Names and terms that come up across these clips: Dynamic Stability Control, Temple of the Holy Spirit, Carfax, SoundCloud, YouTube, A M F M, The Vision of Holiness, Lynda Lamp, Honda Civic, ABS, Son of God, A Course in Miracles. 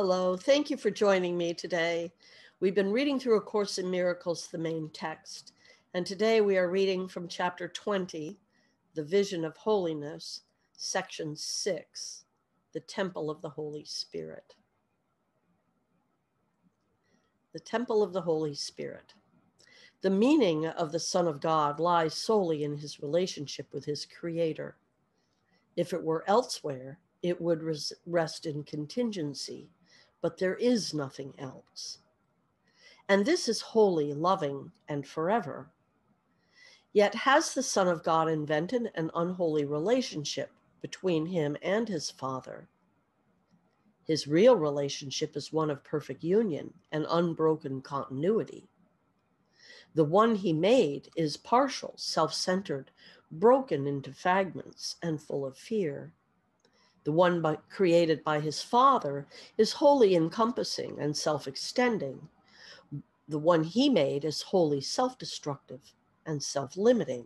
Hello, thank you for joining me today. We've been reading through A Course in Miracles, the main text, and today we are reading from chapter 20, The Vision of Holiness, section 6, The Temple of the Holy Spirit. The Temple of the Holy Spirit. The meaning of the Son of God lies solely in his relationship with his Creator. If it were elsewhere, it would rest in contingency. But there is nothing else. And this is holy, loving, and forever. Yet has the Son of God invented an unholy relationship between him and his Father? His real relationship is one of perfect union and unbroken continuity. The one he made is partial, self-centered, broken into fragments, and full of fear. The one created by his Father is wholly encompassing and self-extending. The one he made is wholly self-destructive and self-limiting.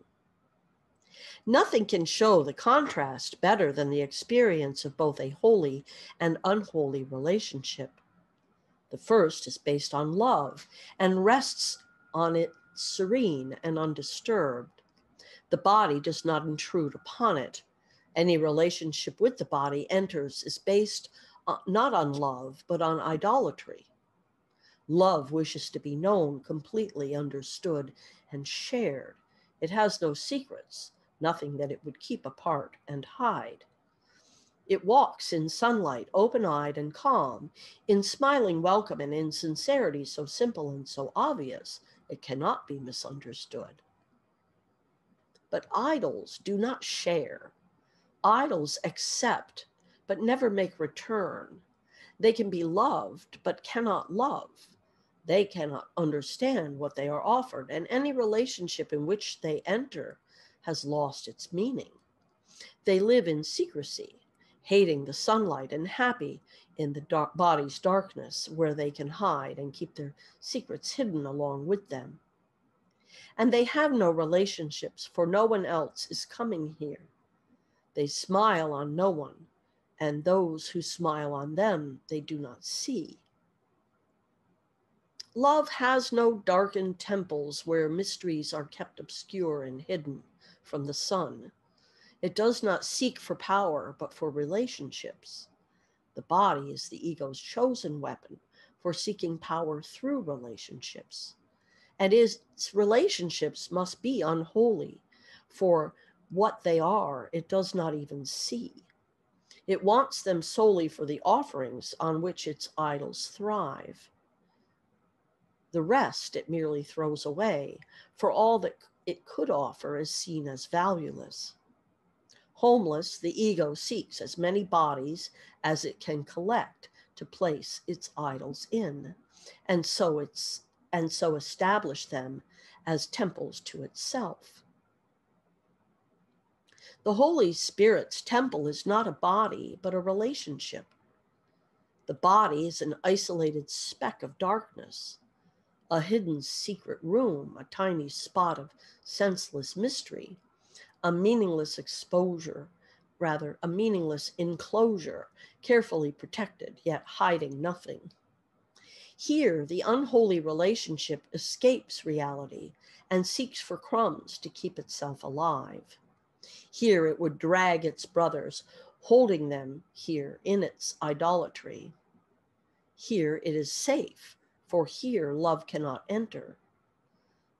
Nothing can show the contrast better than the experience of both a holy and unholy relationship. The first is based on love and rests on it serene and undisturbed. The body does not intrude upon it. Any relationship with the body is based not on love, but on idolatry. Love wishes to be known, completely understood, and shared. It has no secrets, nothing that it would keep apart and hide. It walks in sunlight, open-eyed and calm, in smiling welcome and in sincerity so simple and so obvious, it cannot be misunderstood. But idols do not share. Idols accept, but never make return. They can be loved, but cannot love. They cannot understand what they are offered, and any relationship in which they enter has lost its meaning. They live in secrecy, hating the sunlight and happy in the body's darkness, where they can hide and keep their secrets hidden along with them. And they have no relationships, for no one else is coming here. They smile on no one, and those who smile on them they do not see. Love has no darkened temples where mysteries are kept obscure and hidden from the sun. It does not seek for power, but for relationships. The body is the ego's chosen weapon for seeking power through relationships. And its relationships must be unholy, for what they are, it does not even see. It wants them solely for the offerings on which its idols thrive. The rest it merely throws away, for all that it could offer is seen as valueless. Homeless, the ego seeks as many bodies as it can collect to place its idols in, and so establish them as temples to itself. The Holy Spirit's temple is not a body, but a relationship. The body is an isolated speck of darkness, a hidden secret room, a tiny spot of senseless mystery, a meaningless enclosure, carefully protected, yet hiding nothing. Here, the unholy relationship escapes reality and seeks for crumbs to keep itself alive. Here it would drag its brothers, holding them here in its idolatry. Here it is safe, for here love cannot enter.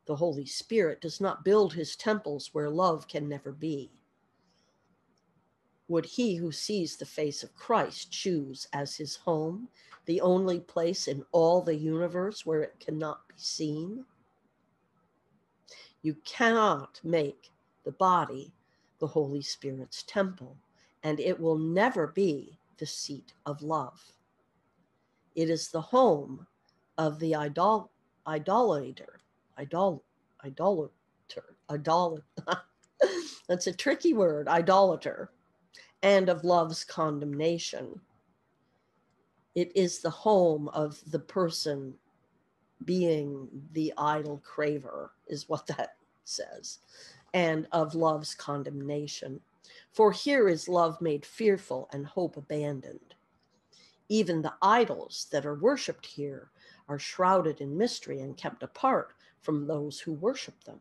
The Holy Spirit does not build his temples where love can never be. Would he who sees the face of Christ choose as his home the only place in all the universe where it cannot be seen? You cannot make the body the Holy Spirit's temple, and it will never be the seat of love. It is the home of the idolater, that's a tricky word, idolater, and of love's condemnation. It is the home of the person being the idol craver, is what that says. And of love's condemnation. For here is love made fearful and hope abandoned. Even the idols that are worshipped here are shrouded in mystery and kept apart from those who worship them.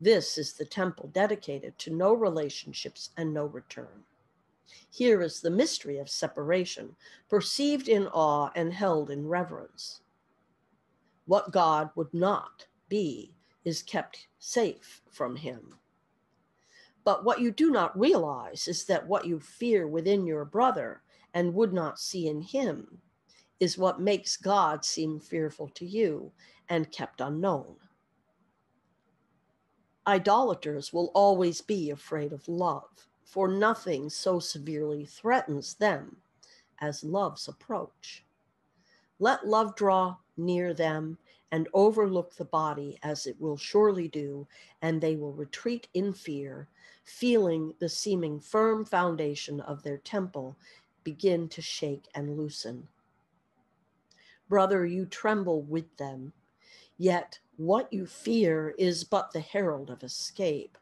This is the temple dedicated to no relationships and no return. Here is the mystery of separation, perceived in awe and held in reverence. What God would not be is kept safe from him. But what you do not realize is that what you fear within your brother and would not see in him is what makes God seem fearful to you and kept unknown. Idolaters will always be afraid of love, for nothing so severely threatens them as love's approach. Let love draw near them and overlook the body, as it will surely do, and they will retreat in fear, feeling the seeming firm foundation of their temple begin to shake and loosen. Brother, you tremble with them, yet what you fear is but the herald of escape.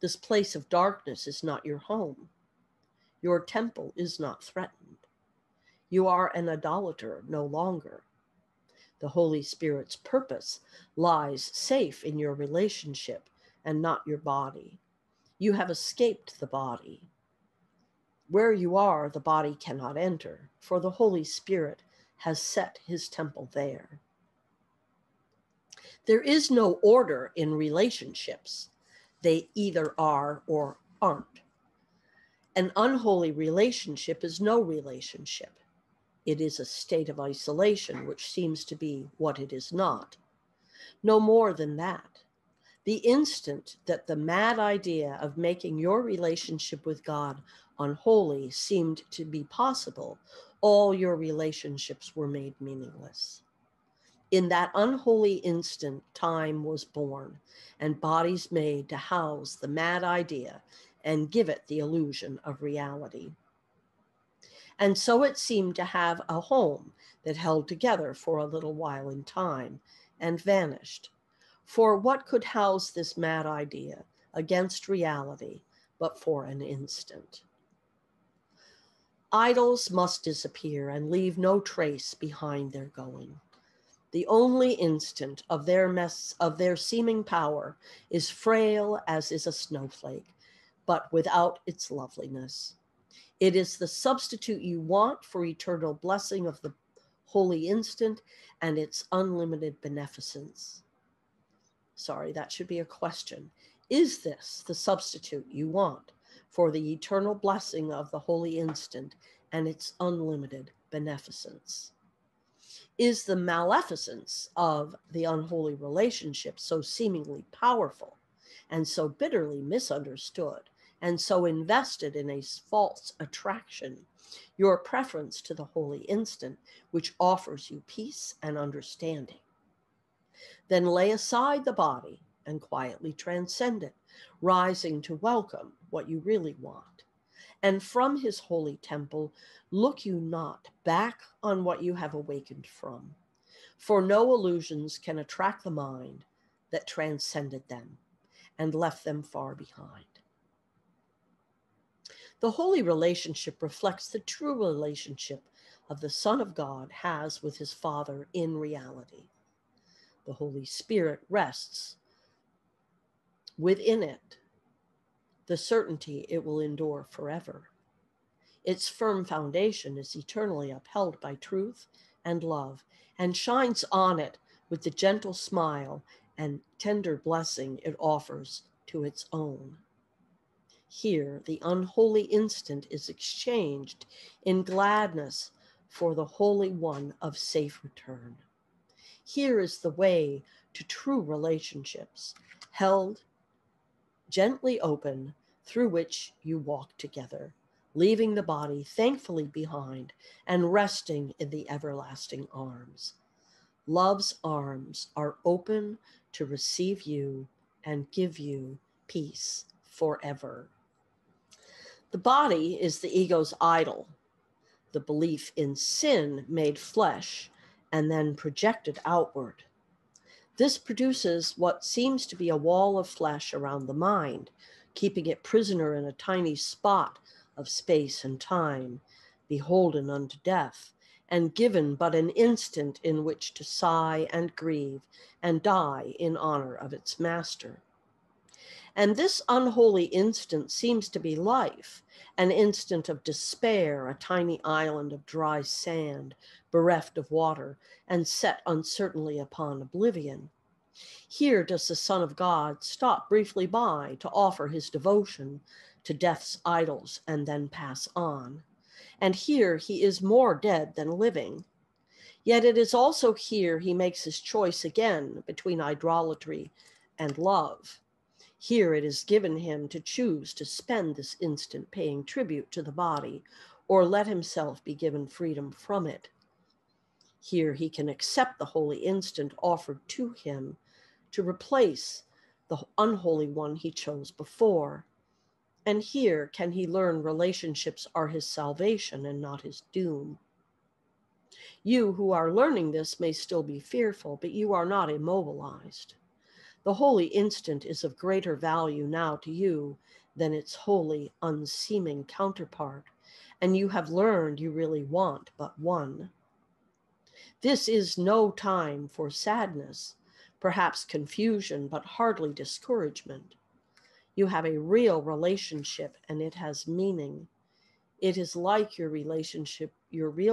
This place of darkness is not your home. Your temple is not threatened. You are an idolater no longer. The Holy Spirit's purpose lies safe in your relationship and not your body. You have escaped the body. Where you are, the body cannot enter, for the Holy Spirit has set his temple there. There is no order in relationships. They either are or aren't. An unholy relationship is no relationship. It is a state of isolation, which seems to be what it is not. No more than that. The instant that the mad idea of making your relationship with God unholy seemed to be possible, all your relationships were made meaningless. In that unholy instant, time was born, and bodies made to house the mad idea and give it the illusion of reality. And so it seemed to have a home that held together for a little while in time and vanished. For what could house this mad idea against reality but for an instant? Idols must disappear and leave no trace behind their going. The only instant of their seeming power is frail as is a snowflake, but without its loveliness. It is the substitute you want for eternal blessing of the holy instant and its unlimited beneficence. Sorry, that should be a question. Is this the substitute you want for the eternal blessing of the holy instant and its unlimited beneficence? Is the maleficence of the unholy relationship so seemingly powerful and so bitterly misunderstood and so invested in a false attraction, your preference to the holy instant, which offers you peace and understanding? Then lay aside the body and quietly transcend it, rising to welcome what you really want. And from his holy temple, look you not back on what you have awakened from, for no illusions can attract the mind that transcended them and left them far behind. The holy relationship reflects the true relationship of the Son of God has with his Father in reality. The Holy Spirit rests within it, the certainty it will endure forever. Its firm foundation is eternally upheld by truth and love, and shines on it with the gentle smile and tender blessing it offers to its own. Here, the unholy instant is exchanged in gladness for the holy one of safe return. Here is the way to true relationships, held gently open, through which you walk together, leaving the body thankfully behind and resting in the everlasting arms. Love's arms are open to receive you and give you peace forever. The body is the ego's idol, the belief in sin made flesh and then projected outward. This produces what seems to be a wall of flesh around the mind, keeping it prisoner in a tiny spot of space and time, beholden unto death, and given but an instant in which to sigh and grieve and die in honor of its master. And this unholy instant seems to be life, an instant of despair, a tiny island of dry sand, bereft of water, and set uncertainly upon oblivion. Here does the Son of God stop briefly by to offer his devotion to death's idols and then pass on. And here he is more dead than living. Yet it is also here he makes his choice again between idolatry and love. Here it is given him to choose to spend this instant paying tribute to the body or let himself be given freedom from it. Here he can accept the holy instant offered to him to replace the unholy one he chose before. And here can he learn relationships are his salvation and not his doom. You who are learning this may still be fearful, but you are not immobilized. The holy instant is of greater value now to you than its holy, unseeming counterpart, and you have learned you really want but one. This is no time for sadness, perhaps confusion, but hardly discouragement. You have a real relationship and it has meaning. It is like your real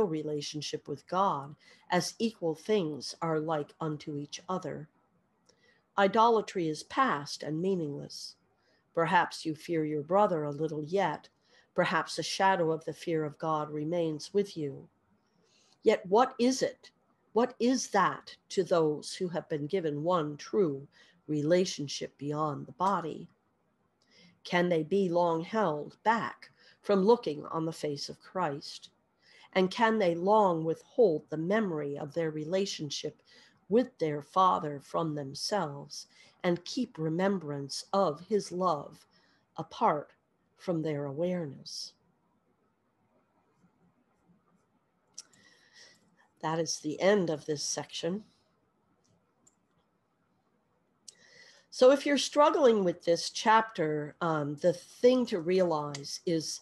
relationship with God, as equal things are like unto each other. Idolatry is past and meaningless. Perhaps you fear your brother a little yet. Perhaps a shadow of the fear of God remains with you. Yet what is it? What is that to those who have been given one true relationship beyond the body? Can they be long held back from looking on the face of Christ? And can they long withhold the memory of their relationship with their Father from themselves and keep remembrance of his love apart from their awareness? That is the end of this section. So if you're struggling with this chapter, the thing to realize is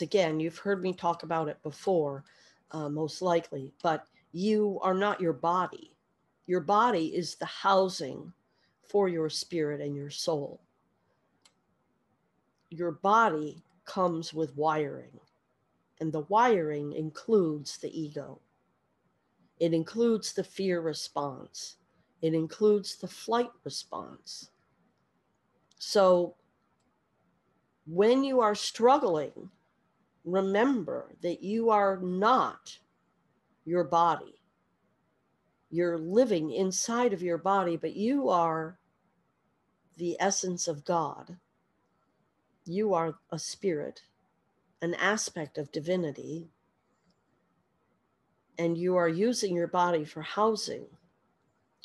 again, you've heard me talk about it before, most likely, but you are not your body. Your body is the housing for your spirit and your soul. Your body comes with wiring, and the wiring includes the ego. It includes the fear response. It includes the flight response. So when you are struggling, remember that you are not your body. You're living inside of your body, but you are the essence of God. You are a spirit, an aspect of divinity, and you are using your body for housing.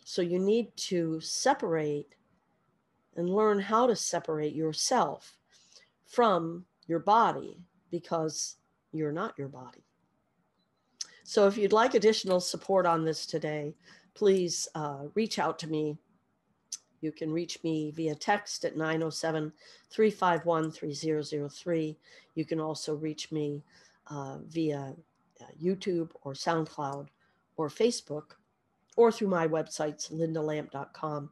So you need to separate and learn how to separate yourself from your body, because you're not your body. So if you'd like additional support on this today, please reach out to me. You can reach me via text at 907-351-3003. You can also reach me via YouTube or SoundCloud or Facebook, or through my websites, lindalamp.com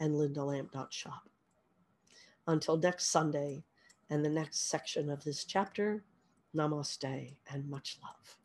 and lindalamp.shop. Until next Sunday and the next section of this chapter, namaste and much love.